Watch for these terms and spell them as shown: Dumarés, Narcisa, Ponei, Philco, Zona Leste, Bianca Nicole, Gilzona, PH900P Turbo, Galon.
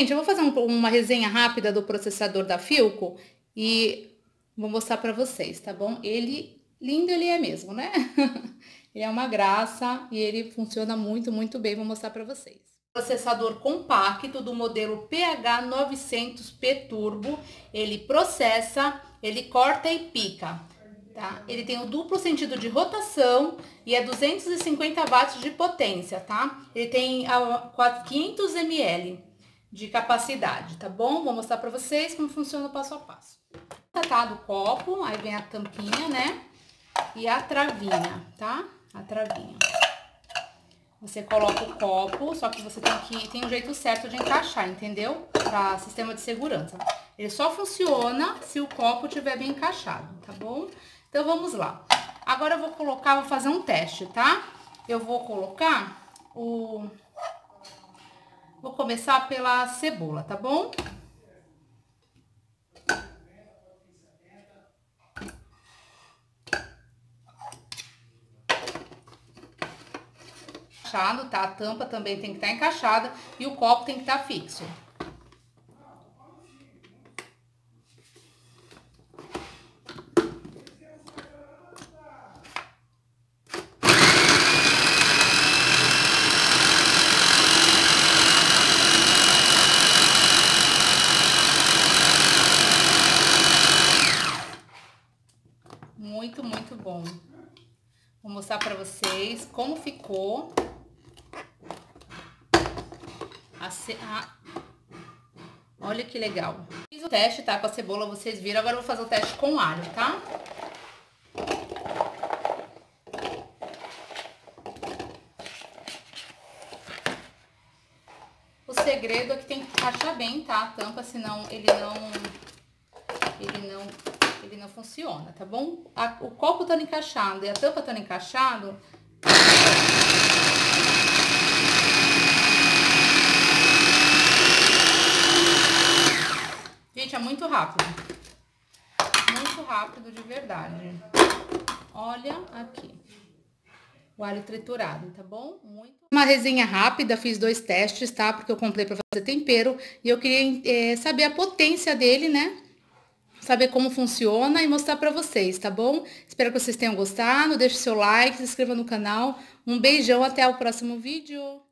Gente, eu vou fazer uma resenha rápida do processador da Philco e vou mostrar pra vocês, tá bom? Ele, lindo ele é mesmo, né? Ele é uma graça e ele funciona muito, muito bem, vou mostrar pra vocês. Processador compacto do modelo PH900P Turbo, ele processa, ele corta e pica, tá? Ele tem o duplo sentido de rotação e é 250 watts de potência, tá? Ele tem 500 ml de capacidade, tá bom? Vou mostrar pra vocês como funciona o passo a passo. Tá do copo, aí vem a tampinha, né? E a travinha, tá? A travinha. Você coloca o copo, só que você tem um jeito certo de encaixar, entendeu? Para sistema de segurança. Ele só funciona se o copo estiver bem encaixado, tá bom? Então vamos lá. Agora eu vou colocar, vou fazer um teste, tá? Eu vou colocar o... Vou começar pela cebola, tá bom? Tá? A tampa também tem que estar encaixada e o copo tem que estar fixo. Muito, muito bom. Vou mostrar pra vocês como ficou. Olha que legal. Fiz o teste, tá? Com a cebola, vocês viram. Agora eu vou fazer o teste com alho, tá? O segredo é que tem que encaixar bem, tá? A tampa, senão ele não funciona, tá bom? O copo tá encaixado e a tampa tá encaixado. Gente, é muito rápido de verdade. Olha aqui, o alho triturado, tá bom? Muito. Uma resenha rápida, fiz 2 testes, tá? Porque eu comprei pra fazer tempero e eu queria saber a potência dele, né? Saber como funciona e mostrar pra vocês, tá bom? Espero que vocês tenham gostado, deixe seu like, se inscreva no canal. Um beijão, até o próximo vídeo!